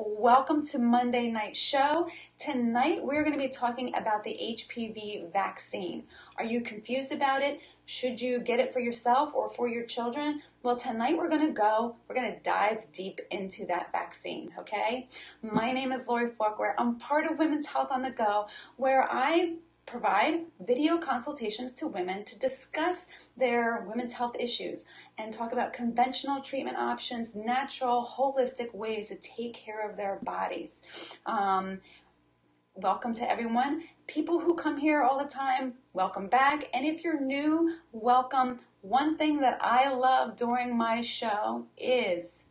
Welcome to Monday Night Show. Tonight we're going to be talking about the HPV vaccine. Are you confused about it? Should you get it for yourself or for your children? Well, tonight we're going to dive deep into that vaccine, okay? My name is Lori Faulkner. I'm part of Women's Health On The Go, where I provide video consultations to women to discuss their women's health issues and talk about conventional treatment options, natural, holistic ways to take care of their bodies. Welcome to everyone. People who come here all the time, welcome back. And if you're new, welcome. One thing that I love during my show is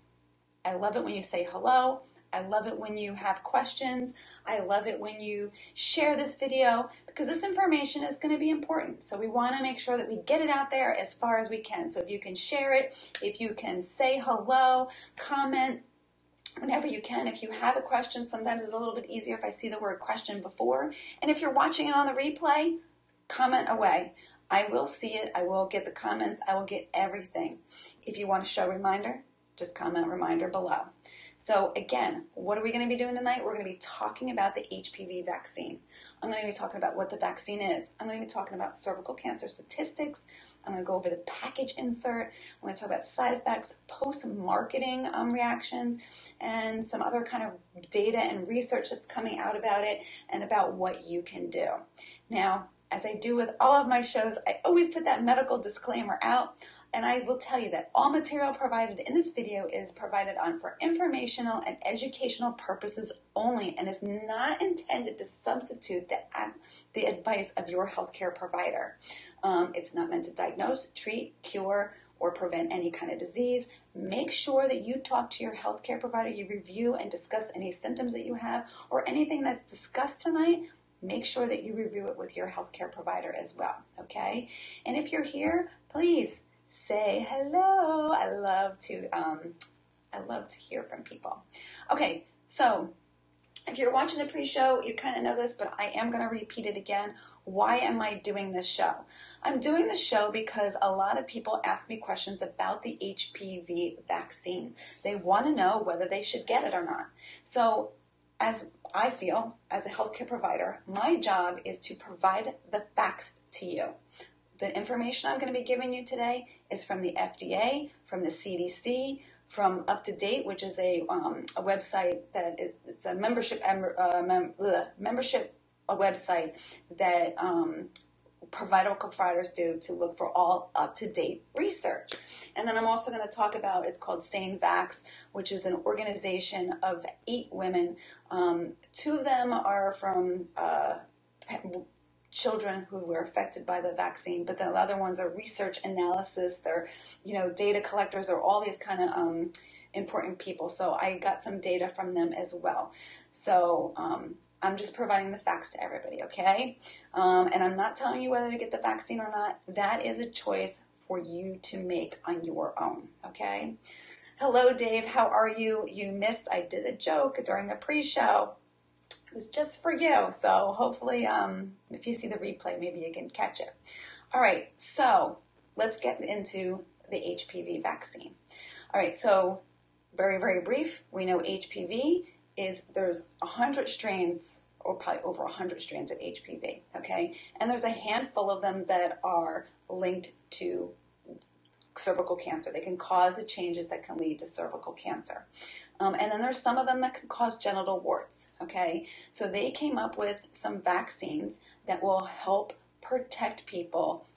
I love it when you say hello. I love it when you have questions. I love it when you share this video because this information is going to be important. So we want to make sure that we get it out there as far as we can. So if you can share it, if you can say hello, comment, whenever you can. If you have a question, sometimes it's a little bit easier if I see the word question before. And if you're watching it on the replay, comment away. I will see it. I will get the comments. I will get everything. If you want to show reminder, just comment reminder below. So again, what are we going to be doing tonight? We're going to be talking about the HPV vaccine. I'm going to be talking about what the vaccine is. I'm going to be talking about cervical cancer statistics. I'm going to go over the package insert. I'm going to talk about side effects, post-marketing reactions, and some other kind of data and research that's coming out about it and about what you can do. Now, as I do with all of my shows, I always put that medical disclaimer out. And I will tell you that all material provided in this video is provided for informational and educational purposes only and is not intended to substitute the advice of your healthcare provider. It's not meant to diagnose, treat, cure, or prevent any kind of disease. Make sure that you talk to your healthcare provider, you review and discuss any symptoms that you have or anything that's discussed tonight. Make sure that you review it with your healthcare provider as well, okay? And if you're here, please say hello. I love to hear from people. Okay, so if you're watching the pre-show, you kind of know this, but I am going to repeat it again. Why am I doing this show? I'm doing this show because a lot of people ask me questions about the HPV vaccine. They want to know whether they should get it or not. So as I feel, as a healthcare provider, my job is to provide the facts to you. The information I'm going to be giving you today is from the FDA, from the CDC, from UpToDate, which is a website that it's a membership website that provider providers do to look for all up-to-date research. And then I'm also going to talk about, it's called Sane Vax, which is an organization of 8 women. 2 of them are from children who were affected by the vaccine, but the other ones are research analysis, they're, you know, data collectors, or all these kind of important people. So I got some data from them as well. So I'm just providing the facts to everybody, okay? And I'm not telling you whether to get the vaccine or not. That is a choice for you to make on your own, okay? Hello, Dave. How are you? You missed, I did a joke during the pre-show. It was just for you, so hopefully if you see the replay, maybe you can catch it. All right, so let's get into the HPV vaccine. All right, so very, very brief. We know HPV is, there's 100 strains, or probably over 100 strains of HPV, okay? And there's a handful of them that are linked to cervical cancer. They can cause the changes that can lead to cervical cancer. And then there's some of them that can cause genital warts, okay? So they came up with some vaccines that will help protect people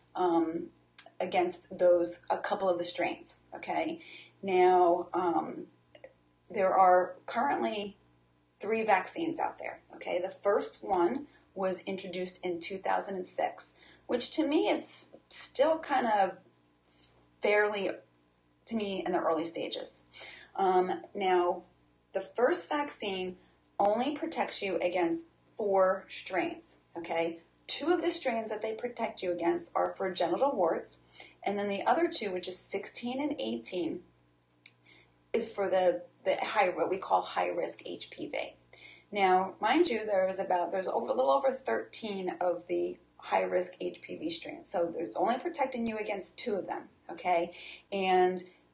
against those, a couple of the strains, okay? Now, there are currently 3 vaccines out there, okay? The first one was introduced in 2006, which to me is still kind of fairly, to me, in the early stages. Now, the first vaccine only protects you against 4 strains, okay? 2 of the strains that they protect you against are for genital warts, and then the other 2, which is 16 and 18, is for the high, what we call high-risk HPV. Now, mind you, there's a little over 13 of the high-risk HPV strains, so it's only protecting you against 2 of them, okay?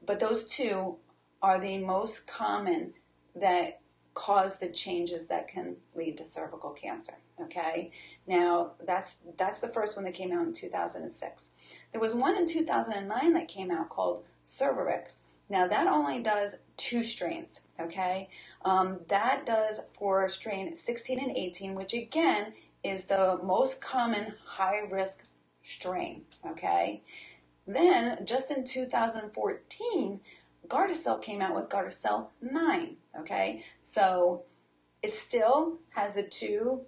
But those 2 are the most common that cause the changes that can lead to cervical cancer, okay? Now, that's the first one that came out in 2006. There was one in 2009 that came out called Cervarix. Now, that only does 2 strains, okay? That does for strain 16 and 18, which, again, is the most common high-risk strain, okay? Then, just in 2014, Gardasil came out with Gardasil 9, okay? So it still has the 2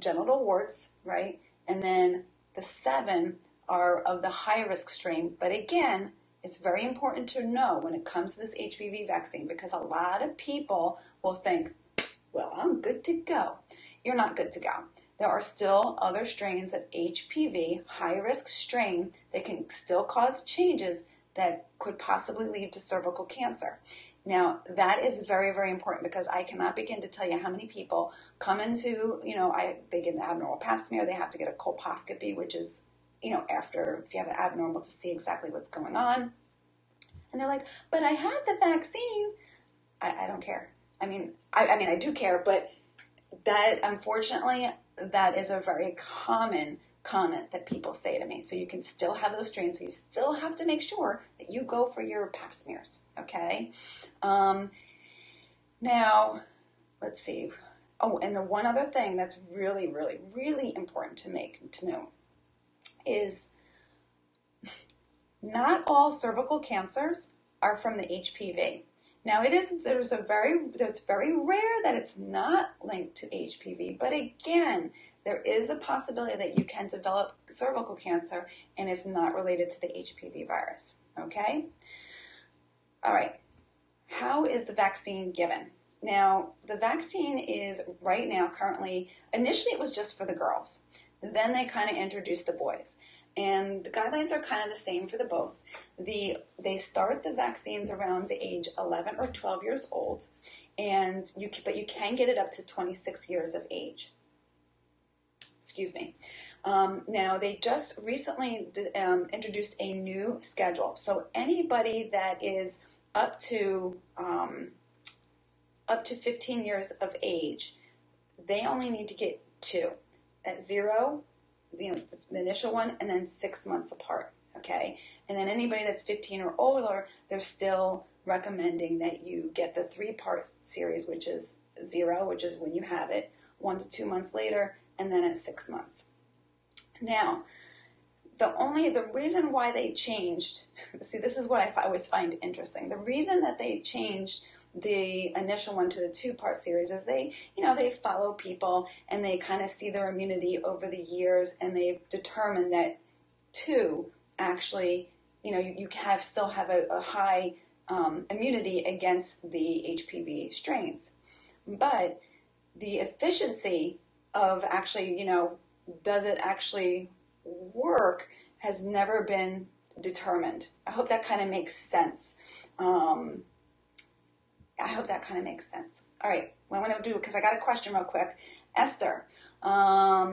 genital warts, right? And then the 7 are of the high-risk strain. But again, it's very important to know when it comes to this HPV vaccine, because a lot of people will think, well, I'm good to go. You're not good to go. There are still other strains of HPV, high-risk strain, that can still cause changes that could possibly lead to cervical cancer. Now, that is very, very important, because I cannot begin to tell you how many people come into, they get an abnormal pap smear, they have to get a colposcopy, which is, after, if you have an abnormal, to see exactly what's going on. And they're like, but I had the vaccine. I don't care. I mean, I do care, but that, unfortunately, that is a very common comment that people say to me. So you can still have those strains, so you still have to make sure that you go for your pap smears, okay? Now, let's see. Oh, and the one other thing that's really, really, really important to know is not all cervical cancers are from the HPV. Now, it's very rare that it's not linked to HPV, but again, there is the possibility that you can develop cervical cancer and it's not related to the HPV virus, okay? All right, how is the vaccine given? Now, the vaccine is right now currently, initially it was just for the girls. Then they kind of introduced the boys. And the guidelines are kind of the same for the both. They start the vaccines around the age 11 or 12 years old, and but you can get it up to 26 years of age. Excuse me. Now, they just recently introduced a new schedule. So anybody that is up to 15 years of age, they only need to get 2 at 0. The initial one, and then 6 months apart, okay? And then anybody that's 15 or older, they're still recommending that you get the 3-part series, which is 0, which is when you have it, 1 to 2 months later, and then at 6 months. Now, the reason why they changed, see, this is what I always find interesting. The reason that they changed the initial one to the 2-part series is they follow people and they kind of see their immunity over the years, and they've determined that 2 actually, you have still have a high immunity against the HPV strains, but the efficiency of actually, does it actually work, has never been determined. I hope that kind of makes sense. All right, well, I'm going to do, because I got a question real quick. Esther, how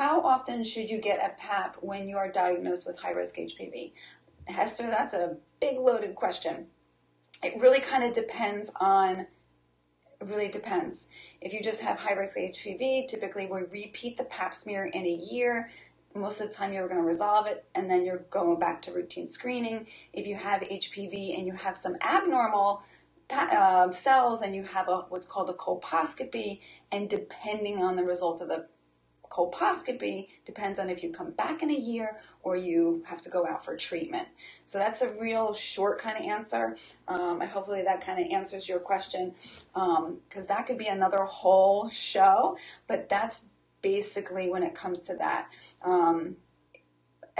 often should you get a pap when you are diagnosed with high-risk HPV? Esther, that's a big loaded question. It really kind of depends on, it really depends. If you just have high-risk HPV, typically we repeat the pap smear in a year. Most of the time you're going to resolve it, and then you're going back to routine screening. If you have HPV and you have some abnormal cells, and you have what's called a colposcopy, and depending on the result of the colposcopy, depends on if you come back in a year or you have to go out for treatment. So that's a real short kind of answer. Hopefully that kind of answers your question, because that could be another whole show, but that's basically when it comes to that.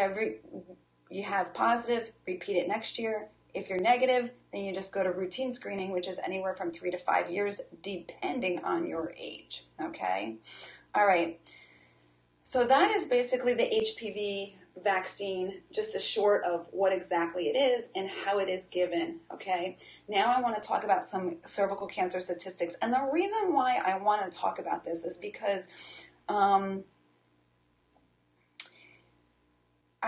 You have positive, repeat it next year. If you're negative, then you just go to routine screening, which is anywhere from 3 to 5 years, depending on your age, okay? All right, so that is basically the HPV vaccine, just a short of what exactly it is and how it is given, okay? Now I want to talk about some cervical cancer statistics, and the reason why I want to talk about this is because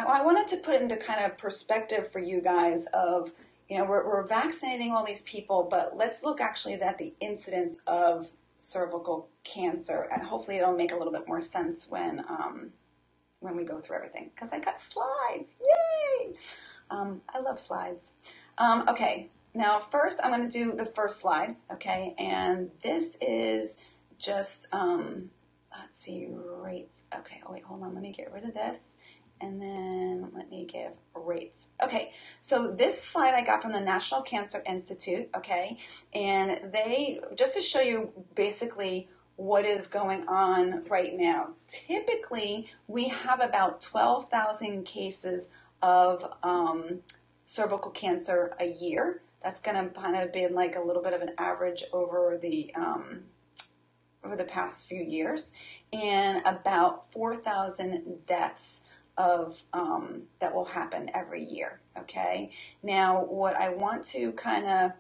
I wanted to put it into kind of perspective for you guys of, we're vaccinating all these people, but let's look actually at the incidence of cervical cancer, and hopefully it'll make a little bit more sense when we go through everything, because I got slides. Yay! I love slides. Okay, now first I'm going to do the first slide, okay, and this is just, let's see, rates. Okay, oh wait, hold on, let me get rid of this, and then let me give rates. Okay, so this slide I got from the National Cancer Institute, okay, and they, just to show you basically what is going on right now. Typically, we have about 12,000 cases of cervical cancer a year. That's gonna kind of be like a little bit of an average over the past few years, and about 4,000 deaths of that will happen every year, okay? Now, what I want to kind of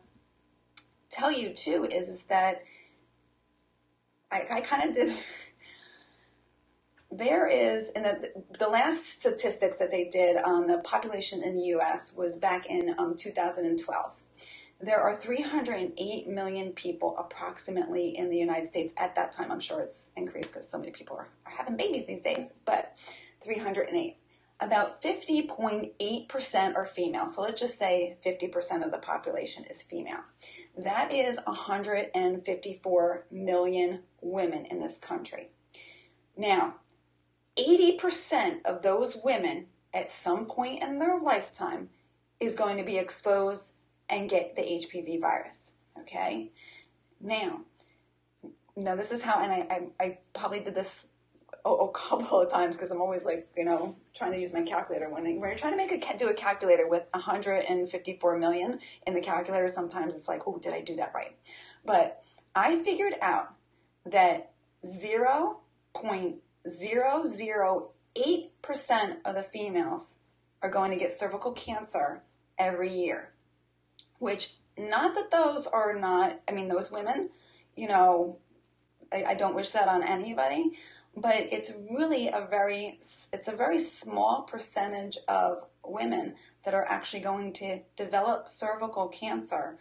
tell you too is that I kind of did, there is, in the last statistics that they did on the population in the U.S. was back in 2012. There are 308 million people approximately in the United States at that time. I'm sure it's increased because so many people are having babies these days, but 308. About 50.8% are female. So let's just say 50% of the population is female. That is 154 million women in this country. Now, 80% of those women at some point in their lifetime is going to be exposed and get the HPV virus, okay? Now this is how, and I probably did this a couple of times because I'm always like, you know, trying to use my calculator. When you're trying to do a calculator with 154 million in the calculator, sometimes it's like, oh, did I do that right? But I figured out that 0.008% of the females are going to get cervical cancer every year, which, not that those are not, I mean, those women, you know, I don't wish that on anybody, but it's really a very small percentage of women that are actually going to develop cervical cancer.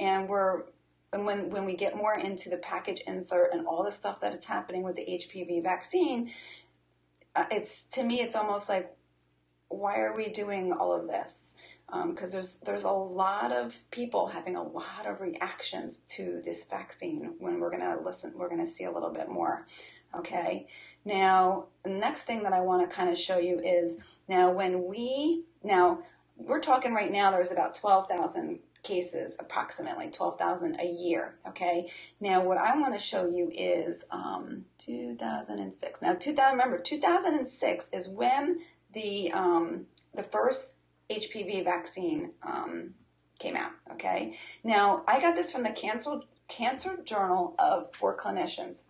And when we get more into the package insert and all the stuff that is happening with the HPV vaccine, it's, to me, it's almost like, why are we doing all of this? Because there's a lot of people having a lot of reactions to this vaccine. When we're gonna see a little bit more. Okay, now the next thing that I want to kind of show you is, now we're talking right now, there's about 12,000 cases, approximately 12,000 a year. Okay, now what I want to show you is 2006. Now 2006 is when the first HPV vaccine came out. Okay, now I got this from the Cancer Journal for Clinicians.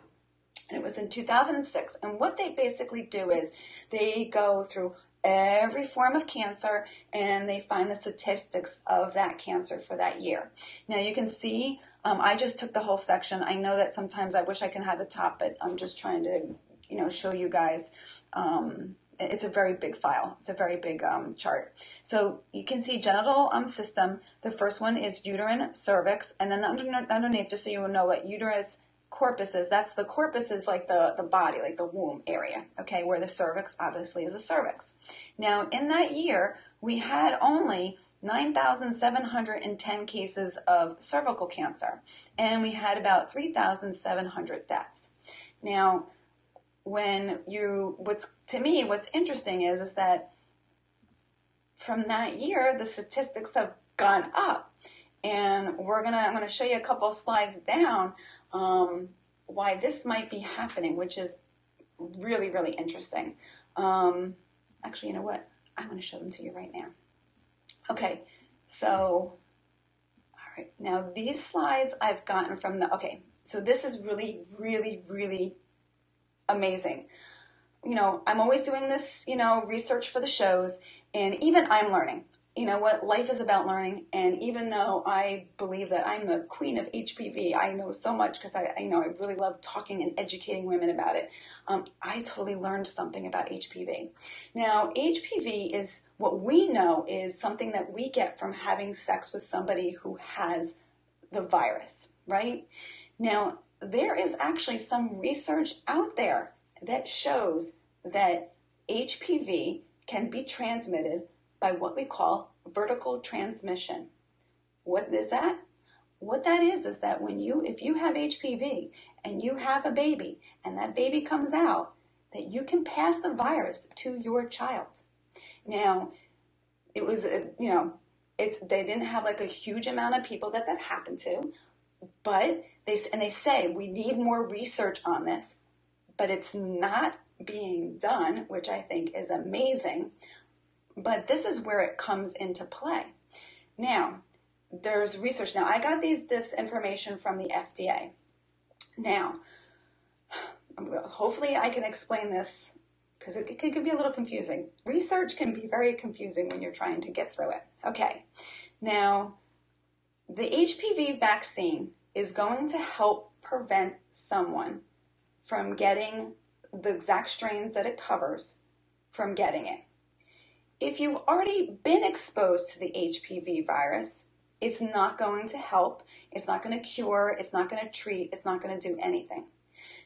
And it was in 2006. And what they basically do is they go through every form of cancer and they find the statistics of that cancer for that year. Now you can see, I just took the whole section. I know that sometimes I wish I could have the top, but I'm just trying to, you know, show you guys. It's a very big file. It's a very big chart. So you can see genital system. The first one is uterine, cervix, and then underneath, just so you know what uterus, corpus is, that's the corpus is like the body, like the womb area, okay, where the cervix obviously is the cervix. Now in that year, we had only 9,710 cases of cervical cancer, and we had about 3,700 deaths. Now, what's interesting is that from that year, the statistics have gone up, and I'm gonna show you a couple of slides down why this might be happening, which is really, really interesting. Actually, you know what? I want to show them to you right now. Okay, so, all right, now these slides I've gotten from okay, so this is really, really, really amazing. You know, I'm always doing this, you know, research for the shows, and even I'm learning. You know what? Life is about learning, and even though I believe that I'm the queen of HPV, I know so much because I really love talking and educating women about it. I totally learned something about HPV. Now, HPV is what we know is something that we get from having sex with somebody who has the virus, right? Now, there is actually some research out there that shows that HPV can be transmitted by what we call vertical transmission. What is that? What that is that when if you have HPV and you have a baby and that baby comes out, that you can pass the virus to your child. Now, it was, they didn't have like a huge amount of people that happened to, but they say we need more research on this, but it's not being done, which I think is amazing. But this is where it comes into play. Now, there's research. Now, I got this information from the FDA. Now, hopefully I can explain this because it could be a little confusing. Research can be very confusing when you're trying to get through it. Okay, now the HPV vaccine is going to help prevent someone from getting the exact strains that it covers from getting it. If you've already been exposed to the HPV virus, it's not going to help, it's not going to cure, it's not going to treat, it's not going to do anything.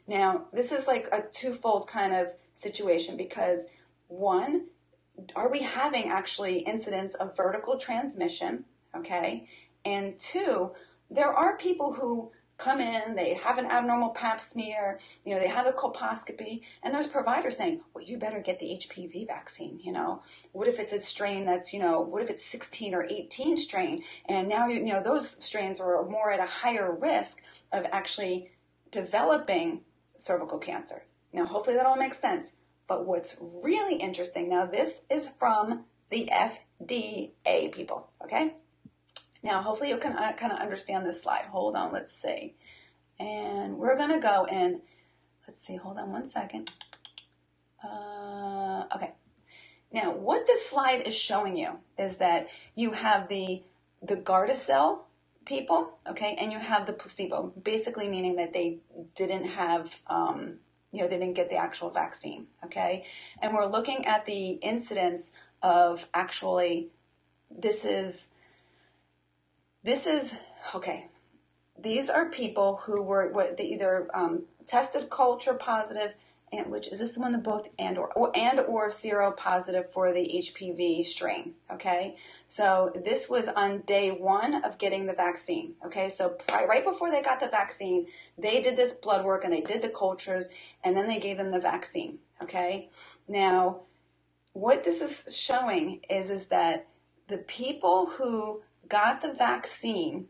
Now, this is like a twofold kind of situation because one, are we having actually incidents of vertical transmission, okay? And two, there are people who come in, they have an abnormal pap smear, they have a colposcopy, and there's providers saying, well, you better get the HPV vaccine, What if it's a strain that's, what if it's 16 or 18 strain? And now, those strains are more at a higher risk of actually developing cervical cancer. Now, hopefully that all makes sense. But what's really interesting, now this is from the FDA people, okay? Now, hopefully you can kind of understand this slide. Hold on, let's see. And we're going to go in. Let's see, hold on one second. Okay. Now, what this slide is showing you is that you have the Gardasil people, okay, and you have the placebo, basically meaning that they didn't have, they didn't get the actual vaccine, okay? And we're looking at the incidence of actually okay, these are people who were either tested culture positive, and which is this one that both and or seropositive for the HPV strain, okay? So this was on day one of getting the vaccine, okay? So right before they got the vaccine, they did this blood work and they did the cultures, and then they gave them the vaccine, okay? Now, what this is showing is that the people who got the vaccine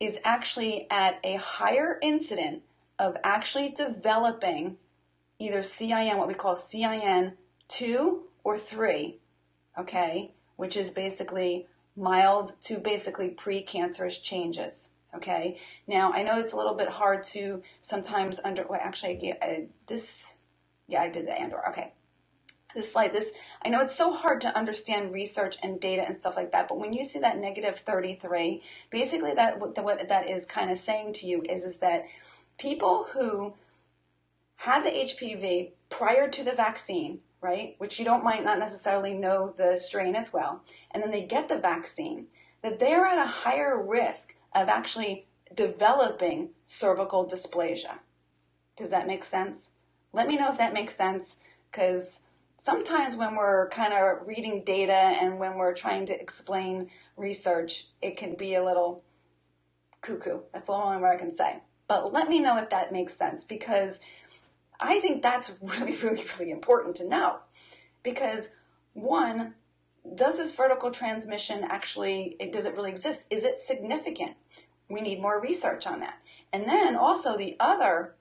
is actually at a higher incident of actually developing either CIN, what we call CIN 2 or 3, okay, which is basically mild to basically pre-cancerous changes, okay. Now, I know it's a little bit hard to sometimes this slide, I know it's so hard to understand research and data and stuff like that, but when you see that -33, basically what that is kind of saying to you is that people who had the HPV prior to the vaccine, right, which you might not necessarily know the strain as well, and then they get the vaccine, that they're at a higher risk of actually developing cervical dysplasia. Does that make sense? Let me know if that makes sense, because sometimes when we're kind of reading data and when we're trying to explain research, it can be a little cuckoo. That's the only word I can say. But let me know if that makes sense, because I think that's really, really, really important to know. Because one, does this vertical transmission does it really exist? Is it significant? We need more research on that. And then also the other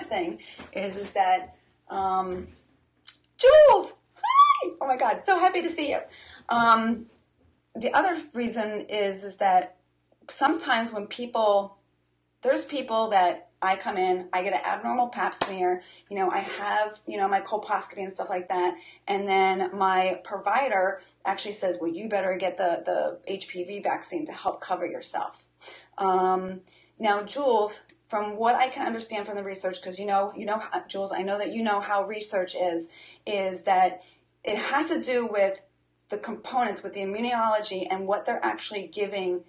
thing is that Jules, hi! Oh my God, so happy to see you. The other reason is that sometimes when there's people that I come in, I get an abnormal pap smear, I have, my colposcopy and stuff like that, and then my provider actually says, well, you better get the HPV vaccine to help cover yourself. Now, Jules, from what I can understand from the research, because Jules, I know that you know how research is that it has to do with the components, with the immunology and what they're actually giving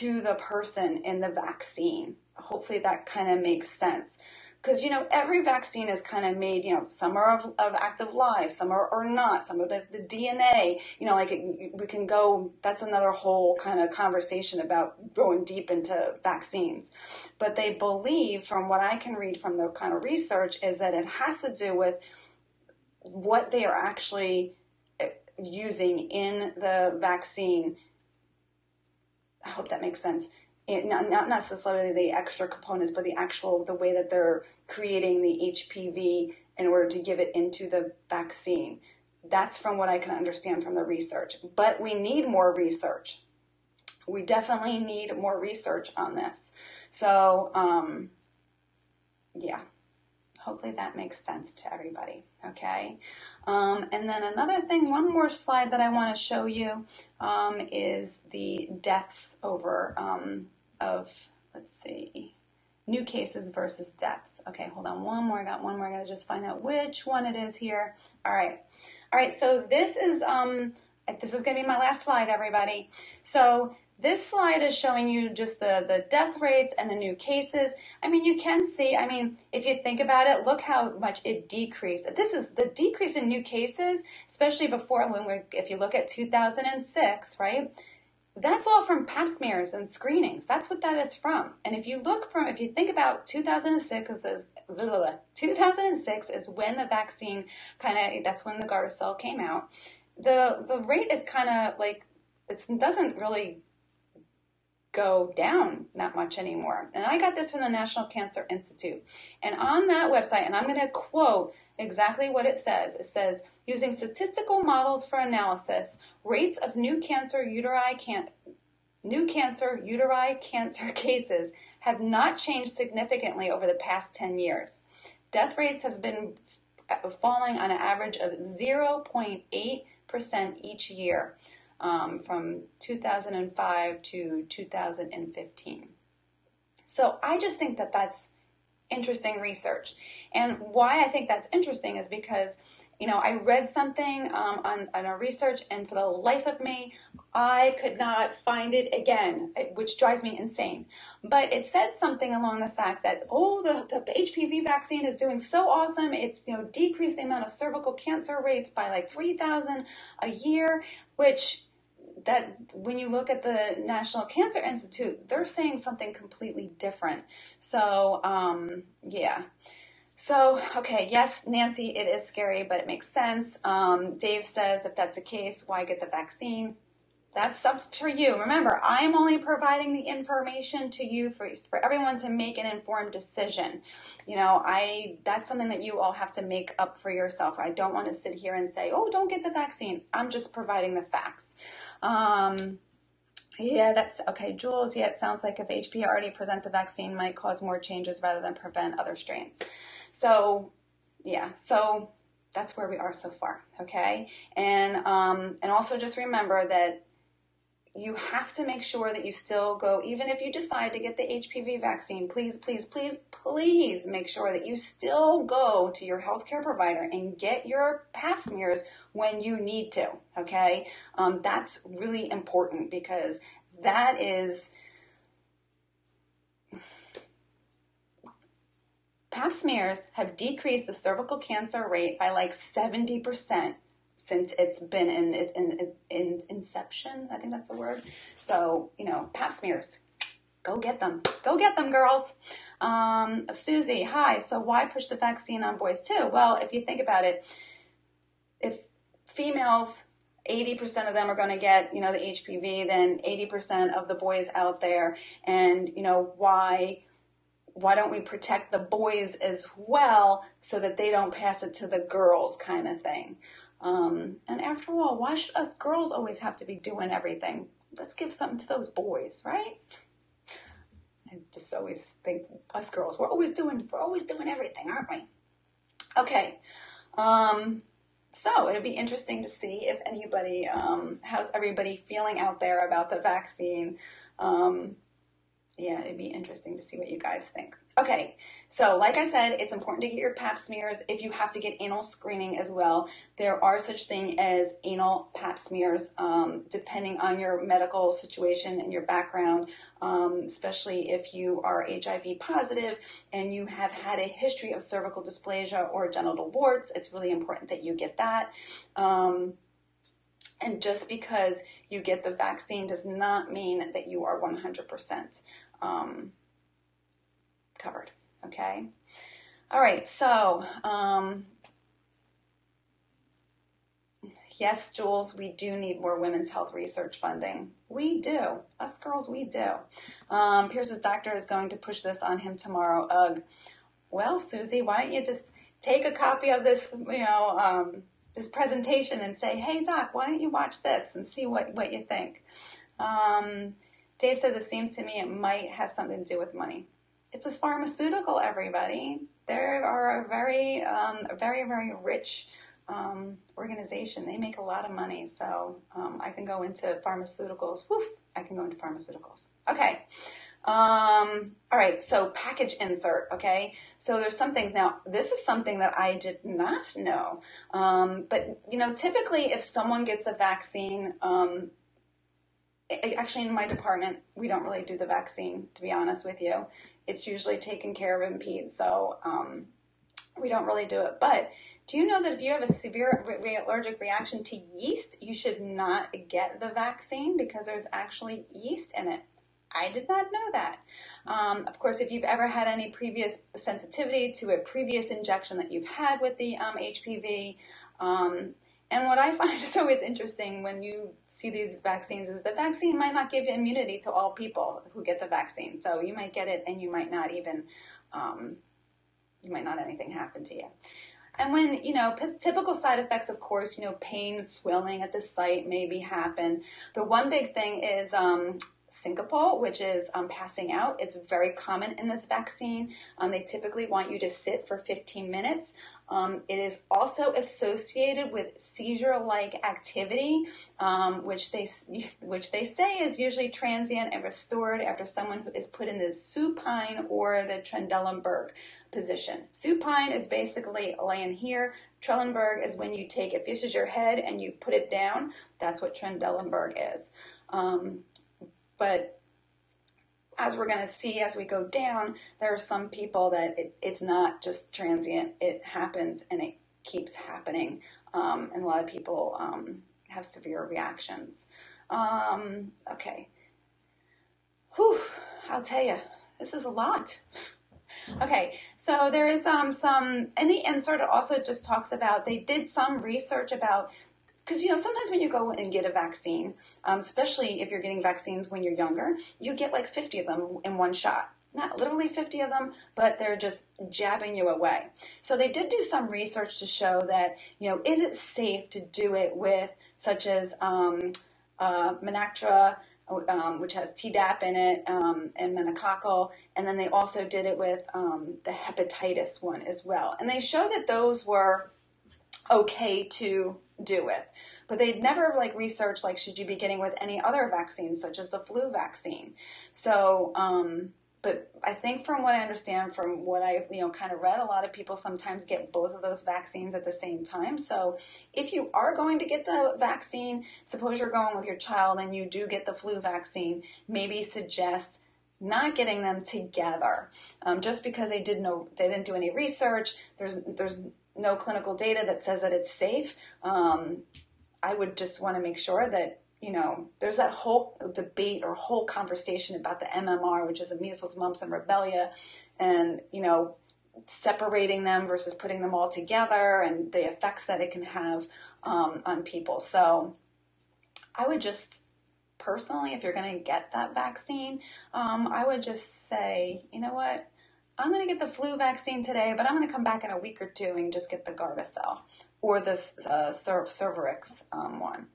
to the person in the vaccine, hopefully that kind of makes sense. Because, you know, every vaccine is kind of made, you know, some are of active live, some are not, some of the DNA, you know, like we can go, that's another whole kind of conversation about going deep into vaccines. But they believe, from what I can read from the kind of research, is that it has to do with what they are actually using in the vaccine. I hope that makes sense. Not necessarily the extra components, but the way that they're creating the HPV in order to give it into the vaccine. That's from what I can understand from the research. But we need more research. We definitely need more research on this. So, yeah, hopefully that makes sense to everybody. Okay. And then another thing, one more slide that I want to show you is the deaths over let's see, new cases versus deaths. Okay, hold on one more. I got one more. I got to just find out which one it is here. All right. All right. So this is going to be my last slide, everybody. So this slide is showing you just the death rates and the new cases. I mean, you can see, I mean, if you think about it, look how much it decreased. This is the decrease in new cases, especially before if you look at 2006, right? That's all from pap smears and screenings. That's what that is from. And if you look from, if you think about 2006 is when the vaccine kind of, that's when the Gardasil came out. The rate is kind of like, it doesn't really go down that much anymore. And I got this from the National Cancer Institute. And on that website, and I'm going to quote exactly what it says. It says, using statistical models for analysis, rates of new cancer uteri cancer cases have not changed significantly over the past 10 years. Death rates have been falling on an average of 0.8% each year. From 2005 to 2015. So I just think that that's interesting research. And why I think that's interesting is because, you know, I read something on a research, and for the life of me, I could not find it again, which drives me insane. But it said something along the fact that, oh, the HPV vaccine is doing so awesome. It's, you know, decreased the amount of cervical cancer rates by like 3,000 a year, which that when you look at the National Cancer Institute, they're saying something completely different. So, yeah. So, okay, yes, Nancy, it is scary, but it makes sense. Dave says, if that's the case, why get the vaccine? That's up to you. Remember, I'm only providing the information to you for everyone to make an informed decision. You know, that's something that you all have to make up for yourself. I don't want to sit here and say, oh, don't get the vaccine. I'm just providing the facts. Yeah, that's okay. Jules, yeah, it sounds like if HPV already present, the vaccine might cause more changes rather than prevent other strains. So, yeah, so that's where we are so far, okay? And also just remember that you have to make sure that you still go, even if you decide to get the HPV vaccine, please, please, please, please make sure that you still go to your healthcare provider and get your pap smears when you need to, okay? That's really important, because that is, pap smears have decreased the cervical cancer rate by like 70%. Since it's been in inception, I think that's the word. So, you know, pap smears, go get them. Go get them, girls. Susie, hi. So why push the vaccine on boys too? Well, if you think about it, if females, 80% of them are going to get, you know, the HPV, then 80% of the boys out there. And, you know, why don't we protect the boys as well so that they don't pass it to the girls, kind of thing. And after all, why should us girls always have to be doing everything? Let's give something to those boys, right? I just always think us girls, we're always doing everything, aren't we? Okay. So it'll be interesting to see if anybody, how's everybody feeling out there about the vaccine? Yeah, it'd be interesting to see what you guys think. Okay, so like I said, it's important to get your pap smears. If you have to get anal screening as well, there are such thing as anal pap smears, depending on your medical situation and your background, especially if you are HIV positive and you have had a history of cervical dysplasia or genital warts. It's really important that you get that. And just because you get the vaccine does not mean that you are 100% covered. Okay. All right. So, yes, Jules, we do need more women's health research funding. We do. Us girls, we do. Pierce's doctor is going to push this on him tomorrow. Ugh. Well, Susie, why don't you just take a copy of this, you know, this presentation and say, hey, doc, why don't you watch this and see what you think? Dave says, it seems to me it might have something to do with money. It's a pharmaceutical, everybody. They are a very, very rich organization. They make a lot of money. So I can go into pharmaceuticals. Woof, I can go into pharmaceuticals. Okay. All right. So package insert. Okay. So there's some things. Now, this is something that I did not know. But, you know, typically if someone gets a vaccine, actually in my department, we don't really do the vaccine, to be honest with you. It's usually taken care of in peds, so we don't really do it. But do you know that if you have a severe allergic reaction to yeast, you should not get the vaccine because there's actually yeast in it? I did not know that. Of course, if you've ever had any previous sensitivity to a previous injection that you've had with the HPV, and what I find is always interesting when you see these vaccines is the vaccine might not give immunity to all people who get the vaccine. So you might get it and you might not even, you might not have anything happen to you. And when, you know, typical side effects, of course, you know, pain, swelling at the site maybe happen. The one big thing is syncope, which is passing out. It's very common in this vaccine. They typically want you to sit for 15 minutes. It is also associated with seizure-like activity, which they say is usually transient and restored after someone who is put in the supine or the Trendelenburg position. Supine is basically laying here. Trendelenburg is when you take it, this is your head, and you put it down. That's what Trendelenburg is. But as we're going to see as we go down, there are some people that it's not just transient. It happens and it keeps happening. And a lot of people have severe reactions. Okay. Whew, I'll tell you, this is a lot. Okay, so there is some, and the insert also just talks about, they did some research about, because, you know, sometimes when you go and get a vaccine, especially if you're getting vaccines when you're younger, you get like 50 of them in one shot. Not literally 50 of them, but they're just jabbing you away. So they did do some research to show that, you know, is it safe to do it with such as Menactra, which has Tdap in it, and meningococcal, and then they also did it with the hepatitis one as well. And they show that those were okay to do with, but they'd never like researched like should you be getting with any other vaccines such as the flu vaccine. So but I think from what I understand, from what I've kind of read, a lot of people sometimes get both of those vaccines at the same time. So if you are going to get the vaccine, suppose you're going with your child and you do get the flu vaccine, maybe suggest not getting them together. Just because they didn't do any research, there's no clinical data that says that it's safe. I would just want to make sure that, you know, there's that whole debate or whole conversation about the MMR, which is the measles, mumps, and rubella, and, you know, separating them versus putting them all together and the effects that it can have on people. So I would just personally, if you're going to get that vaccine, I would just say, you know what? I'm going to get the flu vaccine today, but I'm going to come back in a week or two and just get the Gardasil or the Cervarix one.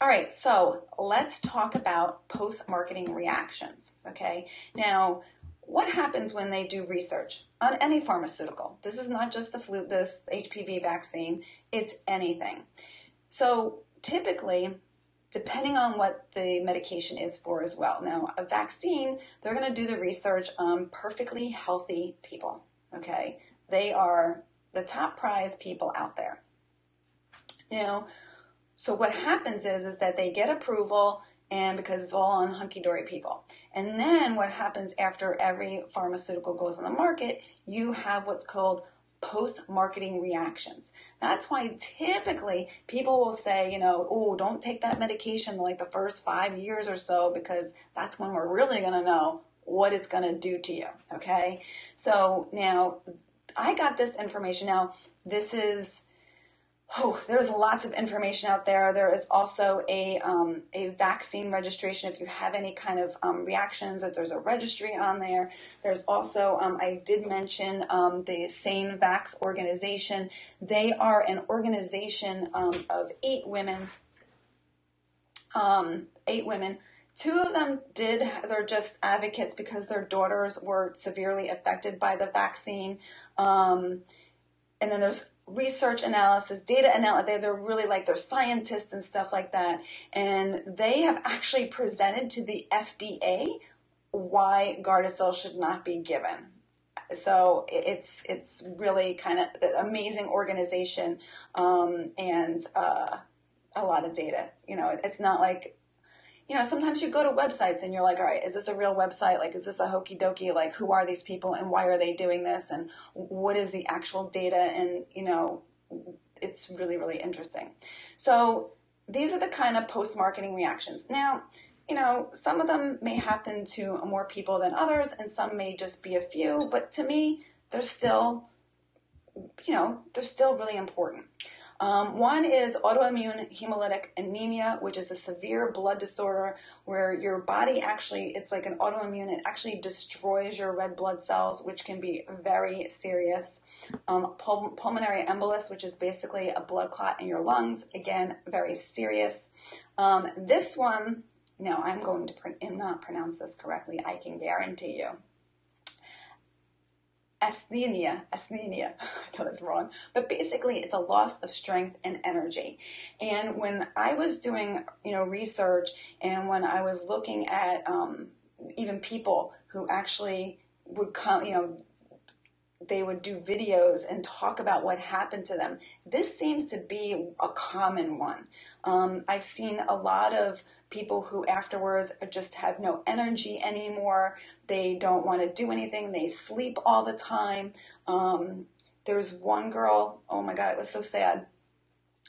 All right, so let's talk about post-marketing reactions, okay? Now, what happens when they do research on any pharmaceutical? This is not just the flu, this HPV vaccine, it's anything. So typically, depending on what the medication is for as well. Now, a vaccine, they're going to do the research on perfectly healthy people, okay? They are the top prize people out there. Now, so what happens is that they get approval, and because it's all on hunky-dory people. And then what happens after every pharmaceutical goes on the market, you have what's called post-marketing reactions. That's why typically people will say, you know, oh, don't take that medication like the first 5 years or so, because that's when we're really going to know what it's going to do to you, okay? So now I got this information. Now this is, oh, there's lots of information out there. There is also a vaccine registration if you have any kind of reactions, that there's a registry on there. There's also, I did mention the Sane Vax organization. They are an organization of 8 women. 8 women. 2 of them they're just advocates because their daughters were severely affected by the vaccine. And then there's research analysis, data analysis. They're really like, they're scientists and stuff like that. And they have actually presented to the FDA why Gardasil should not be given. So it's really kind of an amazing organization, and a lot of data. You know, it's not like, you know, sometimes you go to websites and you're like, all right, is this a real website? Like, is this a hokey dokey? Like, who are these people and why are they doing this? And what is the actual data? And, you know, it's really, really interesting. So these are the kind of post-marketing reactions. Now, you know, some of them may happen to more people than others, and some may just be a few. But to me, they're still, you know, they're still really important. One is autoimmune hemolytic anemia, which is a severe blood disorder where your body actually, it's like an autoimmune, it actually destroys your red blood cells, which can be very serious. Pulmonary embolus, which is basically a blood clot in your lungs, again, very serious. This one, no, I'm going to not pronounce this correctly, I can guarantee you. Asthenia, I know that's wrong, but basically it's a loss of strength and energy. And when I was doing, you know, research, and when I was looking at even people who actually would come, you know, they would do videos and talk about what happened to them, this seems to be a common one. I've seen a lot of people who afterwards just have no energy anymore. They don't want to do anything. They sleep all the time. There's one girl, oh my God, it was so sad.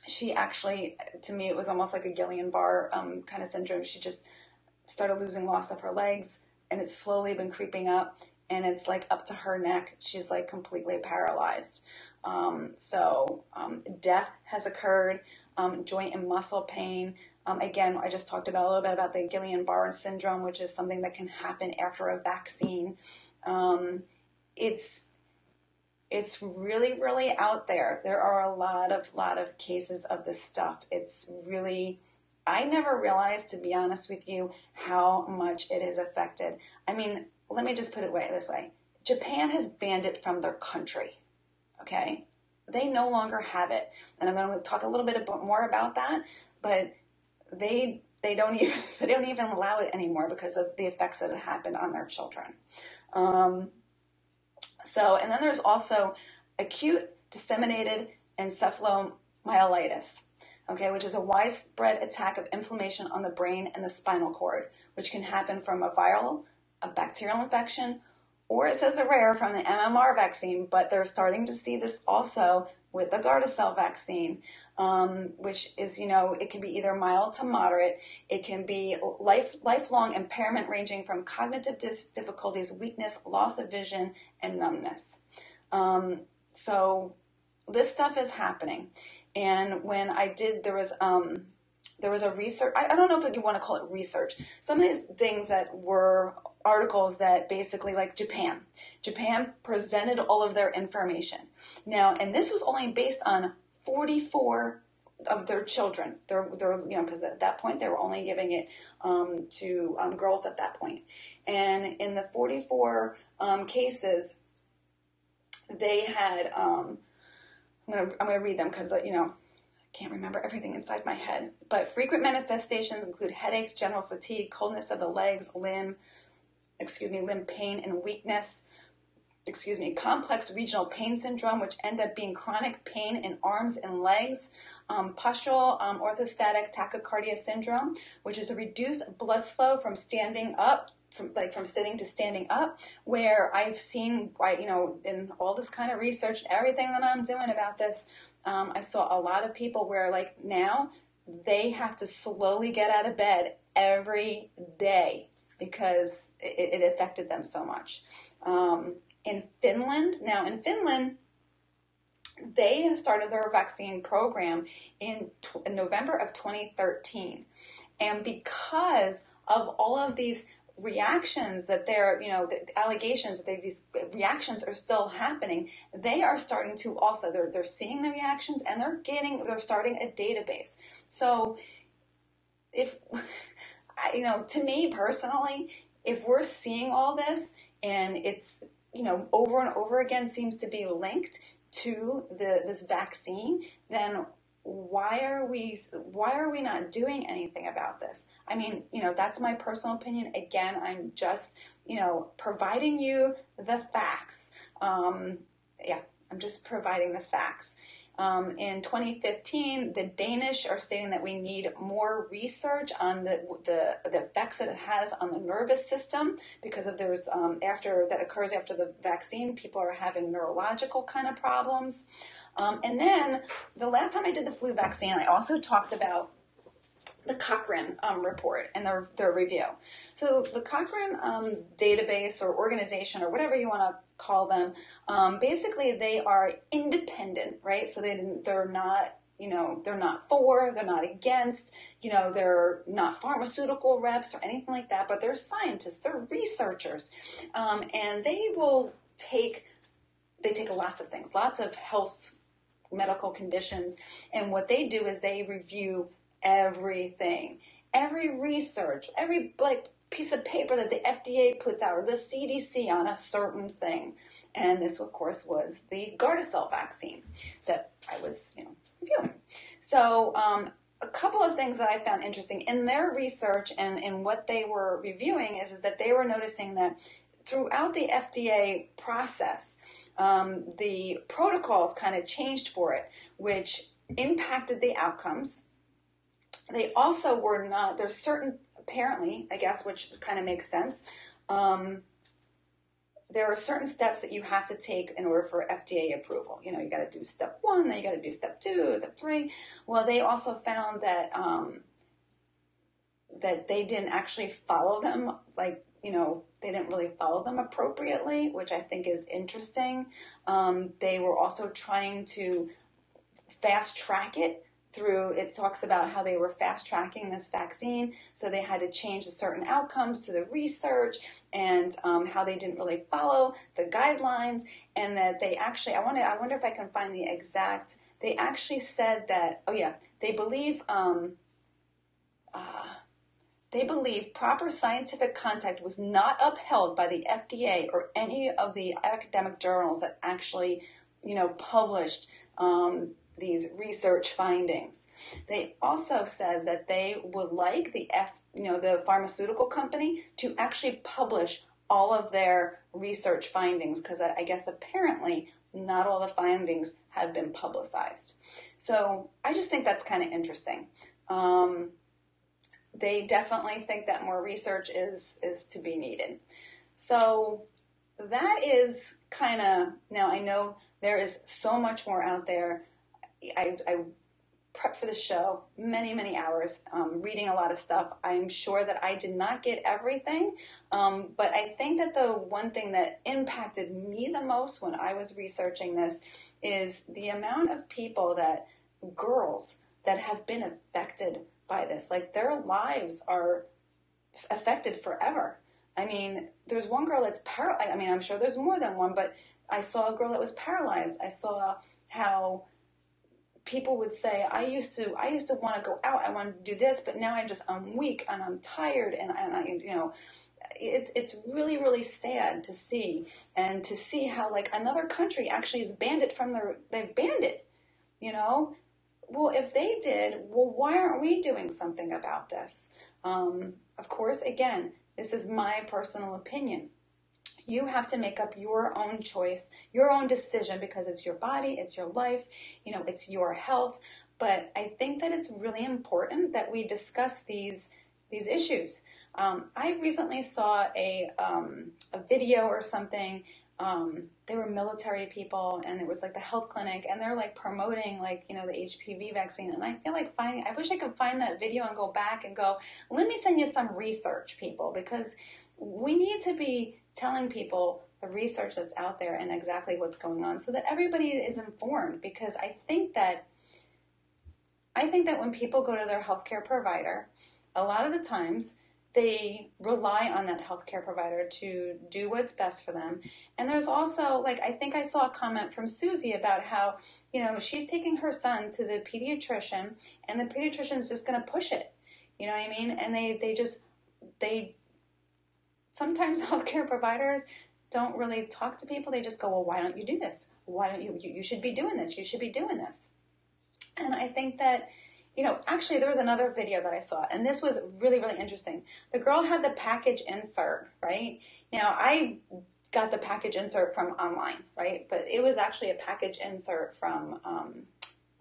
She actually, to me, it was almost like a Guillain-Barre kind of syndrome. She just started losing loss of her legs, and it's slowly been creeping up, and it's like up to her neck. She's like completely paralyzed. So death has occurred, joint and muscle pain. Again, I just talked about a little bit about the Guillain-Barre syndrome, which is something that can happen after a vaccine. It's really, really out there. There are a lot of cases of this stuff. It's really, I never realized, to be honest with you, how much it has affected. I mean, let me just put it this way. Japan has banned it from their country, okay? They no longer have it. And I'm going to talk a little bit more about that, but They don't even allow it anymore because of the effects that it happened on their children. And then there's also acute disseminated encephalomyelitis, okay, which is a widespread attack of inflammation on the brain and the spinal cord, which can happen from a viral, a bacterial infection, or it says a rare from the MMR vaccine, but they're starting to see this also with the Gardasil vaccine, which is, you know, it can be either mild to moderate. It can be lifelong impairment ranging from cognitive difficulties, weakness, loss of vision, and numbness. So this stuff is happening. And when I did, there was a research, I don't know if you want to call it research. Some of these things that were articles that basically, like Japan presented all of their information. Now, and this was only based on 44 of their children. They're you know, because at that point they were only giving it to girls at that point. And in the 44 cases, they had I'm gonna read them because you know, can't remember everything inside my head, but frequent manifestations include headaches, general fatigue, coldness of the legs, limb pain and weakness, complex regional pain syndrome, which end up being chronic pain in arms and legs, postural orthostatic tachycardia syndrome, which is a reduced blood flow from standing up, from sitting to standing up, where I've seen, in all this kind of research and everything that I'm doing about this, I saw a lot of people where, like, now they have to slowly get out of bed every day because it affected them so much. In Finland, they started their vaccine program in November of 2013. And because of all of these reactions that they're, the allegations that these reactions are still happening, they are starting to also, they're seeing the reactions and they're starting a database. So if, to me personally, if we're seeing all this and it's, over and over again seems to be linked to this vaccine, then why are we not doing anything about this? I mean, that's my personal opinion. Again, I'm just, providing you the facts. I'm just providing the facts. In 2015, the Danish are stating that we need more research on the effects that it has on the nervous system, because if there's after the vaccine, people are having neurological kind of problems. And then the last time I did the flu vaccine, I also talked about the Cochrane report and their review. So the Cochrane database or organization or whatever you want to call them, basically they are independent, right? So they're not, they're not for, they're not against, they're not pharmaceutical reps or anything like that, but they're scientists, they're researchers, and they take lots of things, lots of health, medical conditions, and what they do is they review everything, every research, every piece of paper that the FDA puts out or the CDC on a certain thing. And this, of course, was the Gardasil vaccine that I was, reviewing. So a couple of things that I found interesting in their research and in what they were reviewing is that they were noticing that throughout the FDA process, the protocols kind of changed for it, which impacted the outcomes. They also were not, there's certain, apparently, I guess, which kind of makes sense, there are certain steps that you have to take in order for FDA approval. You got to do step 1, then you got to do step 2, step 3. Well, they also found that that they didn't actually follow them, they didn't really follow them appropriately, which I think is interesting. They were also trying to fast track it through, it talks about how they were fast tracking this vaccine, so they had to change the certain outcomes to the research and how they didn't really follow the guidelines, and that they actually, I wonder if I can find the exact, they actually said that, they believe, proper scientific contact was not upheld by the FDA or any of the academic journals that actually, published these research findings. They also said that they would like the pharmaceutical company to actually publish all of their research findings, because I guess apparently not all the findings have been publicized. So I just think that's kind of interesting. They definitely think that more research is to be needed. So that is kind of, now I know there is so much more out there. I prepped for the show many, many hours, reading a lot of stuff. I'm sure that I did not get everything, but I think that the one thing that impacted me the most when I was researching this is the amount of people girls that have been affected by this. Like, their lives are affected forever. I mean, there's one girl that's paralyzed. I mean, I'm sure there's more than one, but I saw a girl that was paralyzed. I saw how people would say, I used to want to go out, I wanted to do this, but now I'm weak and I'm tired and I, it's really, really sad to see, and to see how another country actually has banned it from they've banned it, well, if they did, well, why aren't we doing something about this? Of course, again, this is my personal opinion. You have to make up your own choice, your own decision, because it's your body, it's your life, you know, it's your health. But I think that it's really important that we discuss these issues. I recently saw a video or something. They were military people, and it was like the health clinic, and they're like promoting, like, you know, the HPV vaccine. And I feel like finding, I wish I could find that video and go back and go, let me send you some research, people, because we need to be telling people the research that's out there and exactly what's going on so that everybody is informed. Because I think that when people go to their healthcare provider, a lot of the times they rely on that healthcare provider to do what's best for them. And there's also, like, I think I saw a comment from Susie about how, you know, she's taking her son to the pediatrician, and the pediatrician's just going to push it. You know what I mean? And they sometimes healthcare providers don't really talk to people. They just go, well, why don't you do this? Why don't you should be doing this. You should be doing this. And I think that, you know, actually there was another video that I saw, and this was really, really interesting. The girl had the package insert, right? Now, I got the package insert from online, right? But it was actually a package insert from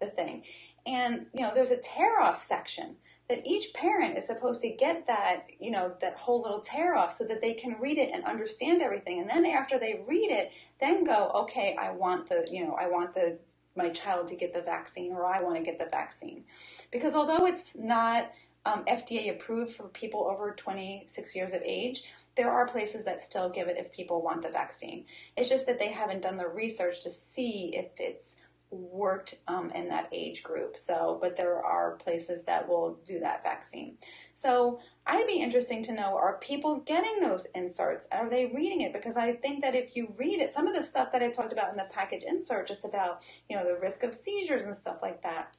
the thing. And, you know, there's a tear-off section that each parent is supposed to get that, you know, that whole little tear-off so that they can read it and understand everything. And then after they read it, then go, okay, I want the, you know, I want the, my child to get the vaccine, or I want to get the vaccine. Because although it's not FDA approved for people over 26 years of age, there are places that still give it if people want the vaccine. It's just that they haven't done the research to see if it's worked in that age group. So, but there are places that will do that vaccine. So I'd be interesting to know, are people getting those inserts? Are they reading it? Because I think that if you read it, some of the stuff that I talked about in the package insert, just about, you know, the risk of seizures and stuff like that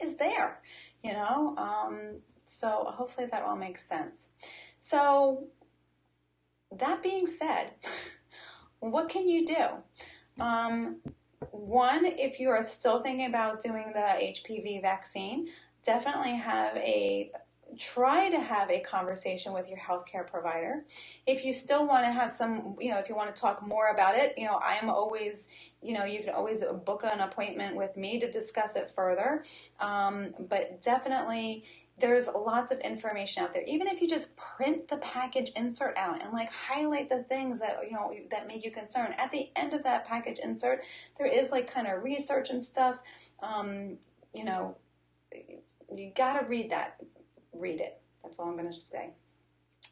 is there, you know? So hopefully that all makes sense. So that being said, what can you do? One, if you are still thinking about doing the HPV vaccine, definitely try to have a conversation with your healthcare provider. If you still want to have some, you know, if you want to talk more about it, you know, I'm always, you know, you can always book an appointment with me to discuss it further. But definitely, there's lots of information out there. Even if you just print the package insert out and like highlight the things that, you know, that make you concerned. At the end of that package insert, there is like kind of research and stuff. You know, you got to read that. Read it. That's all I'm going to say.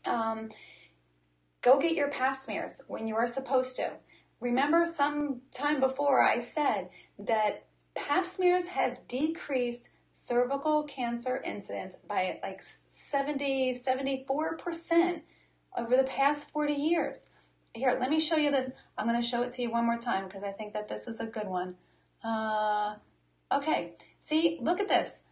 Go get your pap smears when you are supposed to. Remember, some time before I said that pap smears have decreased cervical cancer incidence by like 74% over the past 40 years. Here, let me show you this. I'm going to show it to you one more time because I think that this is a good one. Okay, see, look at this.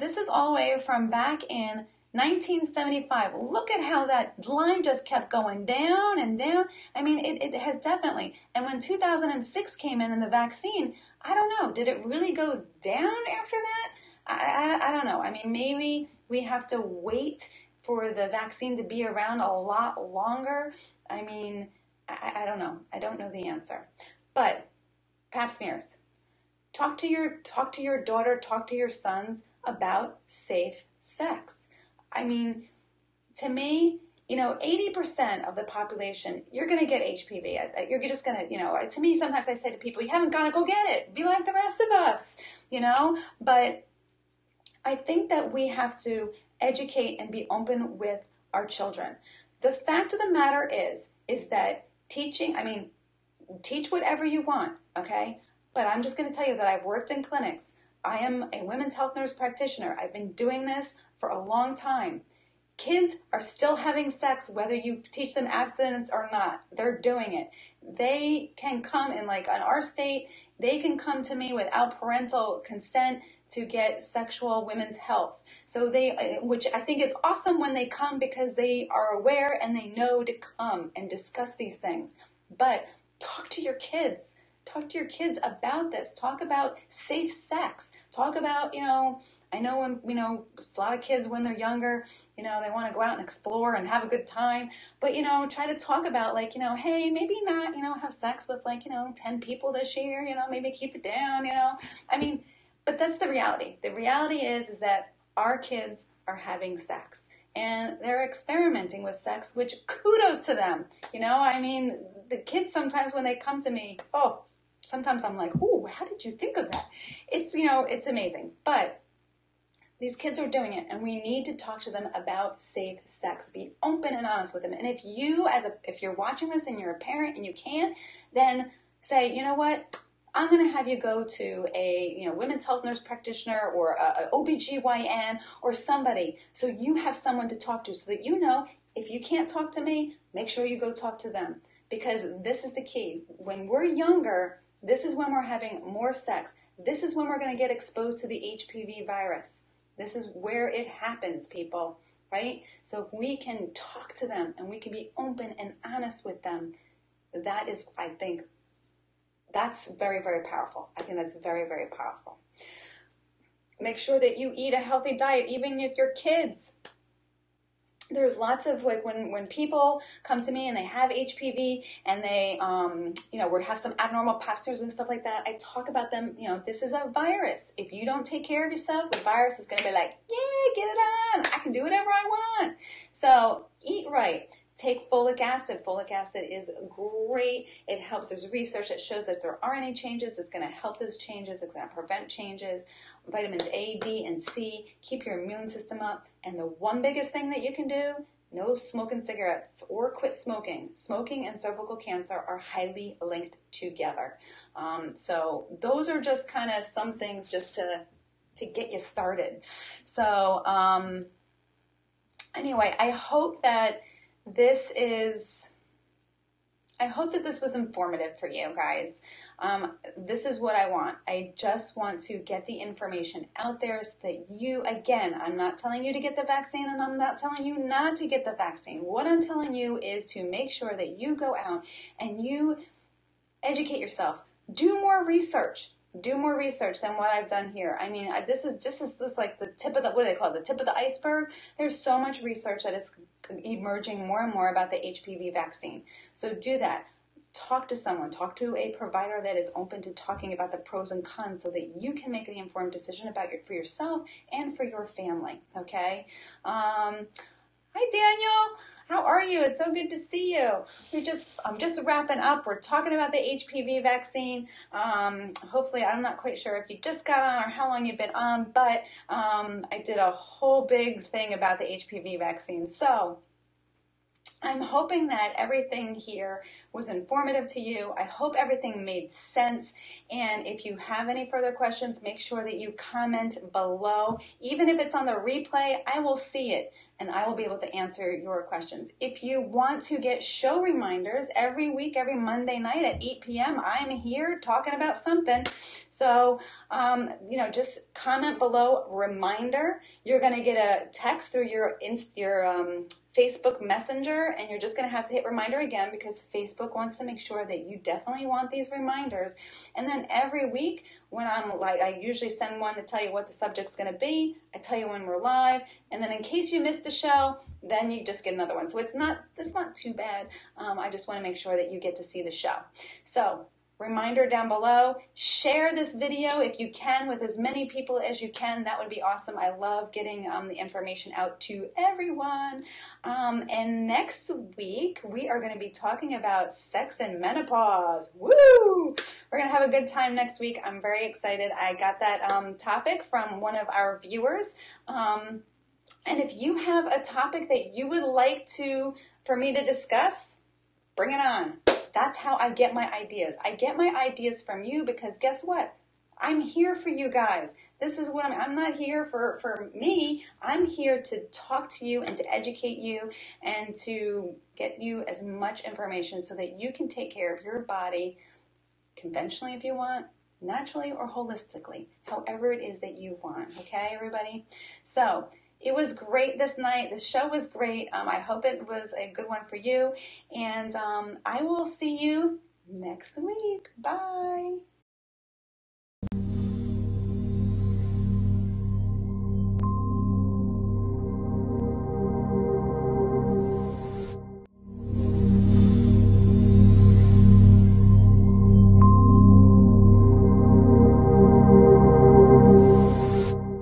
This is all the way from back in 1975. Look at how that line just kept going down and down. I mean, it has definitely. And when 2006 came in and the vaccine, I don't know, did it really go down after that? I don't know. I mean, maybe we have to wait for the vaccine to be around a lot longer. I mean, I don't know. I don't know the answer. But pap smears. Talk to your daughter, talk to your sons about safe sex. I mean, to me, you know, 80% of the population, you're going to get HPV. You're just going to, you know, to me, sometimes I say to people, you haven't got to go get it. Be like the rest of us, you know, but I think that we have to educate and be open with our children. The fact of the matter is that teach whatever you want, okay? But I'm just going to tell you that I've worked in clinics. I am a women's health nurse practitioner. I've been doing this for a long time. Kids are still having sex whether you teach them abstinence or not. They're doing it. They can come in, like on our state, they can come to me without parental consent to get sexual women's health. So they, which I think is awesome when they come because they are aware and they know to come and discuss these things. But talk to your kids. talk to your kids about this. Talk about safe sex. Talk about, I know when, a lot of kids when they're younger, they want to go out and explore and have a good time, but, try to talk about like, hey, maybe not, have sex with like, 10 people this year, maybe keep it down, I mean, but that's the reality. The reality is that our kids are having sex and they're experimenting with sex, which kudos to them. I mean, the kids sometimes when they come to me, sometimes I'm like, ooh, how did you think of that? It's, it's amazing, but these kids are doing it, and we need to talk to them about safe sex. Be open and honest with them. And if you, if you're watching this and you're a parent and you can't, then say, you know what? I'm going to have you go to a, women's health nurse practitioner or a OBGYN or somebody, so you have someone to talk to, so that if you can't talk to me, make sure you go talk to them, because this is the key. When we're younger, this is when we're having more sex. This is when we're going to get exposed to the HPV virus. This is where it happens, people, right? So if we can talk to them and we can be open and honest with them, that is, I think, that's very, very powerful. I think that's very, very powerful. Make sure that you eat a healthy diet, even if your kids. There's lots of, like, when people come to me and they have HPV and they, would have some abnormal pap smears and stuff like that, I talk about them, this is a virus. If you don't take care of yourself, the virus is going to be like, yeah, get it on. I can do whatever I want. So eat right. Take folic acid. Folic acid is great. It helps. There's research that shows that if there are any changes, it's going to help those changes. It's going to prevent changes. Vitamins A, D, and C. Keep your immune system up. And the one biggest thing that you can do, no smoking cigarettes or quit smoking. Smoking and cervical cancer are highly linked together. So those are just kind of some things just to get you started. So anyway, I hope that I hope that this was informative for you guys. This is what I want. I just want to get the information out there so that you, again, I'm not telling you to get the vaccine and I'm not telling you not to get the vaccine. What I'm telling you is to make sure that you go out and you educate yourself. Do more research. Do more research than what I've done here. I mean, this is just this like the tip of the, what do they call it? The tip of the iceberg. There's so much research that is emerging more and more about the HPV vaccine. So do that. Talk to someone. Talk to a provider that is open to talking about the pros and cons so that you can make an informed decision about for yourself and for your family. Okay. Hi, Daniel. How are you? It's so good to see you. I'm just wrapping up. We're talking about the HPV vaccine. Hopefully, I'm not quite sure if you just got on or how long you've been on, but I did a whole big thing about the HPV vaccine. So I'm hoping that everything here was informative to you. I hope everything made sense. And if you have any further questions, make sure that you comment below. Even if it's on the replay, I will see it, and I will be able to answer your questions. If you want to get show reminders every week, every Monday night at 8 p.m., I'm here talking about something. So, just comment below, reminder. You're going to get a text through your Facebook Messenger, and you're just going to have to hit reminder again because Facebook wants to make sure that you definitely want these reminders. And then every week when I usually send one to tell you what the subject's going to be. I tell you when we're live, and then in case you missed the show, then you just get another one. So it's not too bad. I just want to make sure that you get to see the show. So reminder down below, share this video if you can with as many people as you can. That would be awesome. I love getting the information out to everyone. And next week, we are going to be talking about sex and menopause. Woo! We're going to have a good time next week. I'm very excited. I got that topic from one of our viewers. And if you have a topic that you would like for me to discuss, bring it on. That's how I get my ideas. I get my ideas from you because guess what? I'm here for you guys. This is what I'm not here for me. I'm here to talk to you and to educate you and to get you as much information so that you can take care of your body conventionally if you want, naturally or holistically, however it is that you want. Okay, everybody? So it was great this night. The show was great. I hope it was a good one for you. And I will see you next week. Bye.